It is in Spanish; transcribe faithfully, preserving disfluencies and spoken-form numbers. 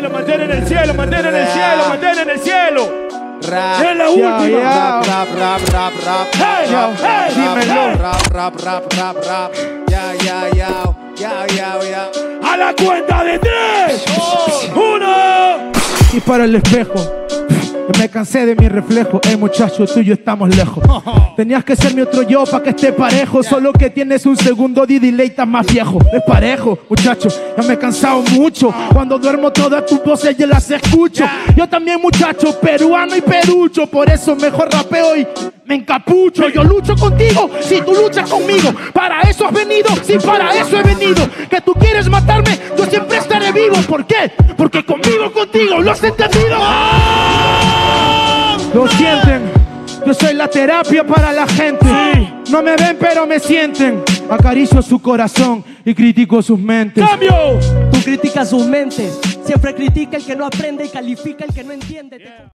cielo, mantén en el cielo, mantén en el cielo, mantén en el cielo. Rap, es la última. Rap, rap, rap, rap, hey, rap, hey, dímelo. Rap, rap, rap, rap, rap. Ya, ya, ya, ya, ya, ya. A la cuenta de tres, oh. uno. Y para el espejo. Me cansé de mi reflejo, eh muchacho, tú y yo estamos lejos. Tenías que ser mi otro yo pa' que esté parejo, solo que tienes un segundo de delay, estás más viejo. Desparejo, muchacho, ya me he cansado mucho. Cuando duermo todas tus voces yo las escucho. Yo también, muchacho, peruano y perucho, por eso mejor rapeo y me encapucho. Yo lucho contigo si tú luchas conmigo. Para eso has venido, si para eso he venido. Que tú quieres matarme, yo siempre estaré vivo. ¿Por qué? Porque conmigo, contigo, ¿lo has entendido? Lo sienten, yo soy la terapia para la gente. No me ven pero me sienten. Acaricio su corazón y critico sus mentes. ¡Cambio! Tú criticas sus mentes. Siempre critica el que no aprende y califica el que no entiende. Yeah.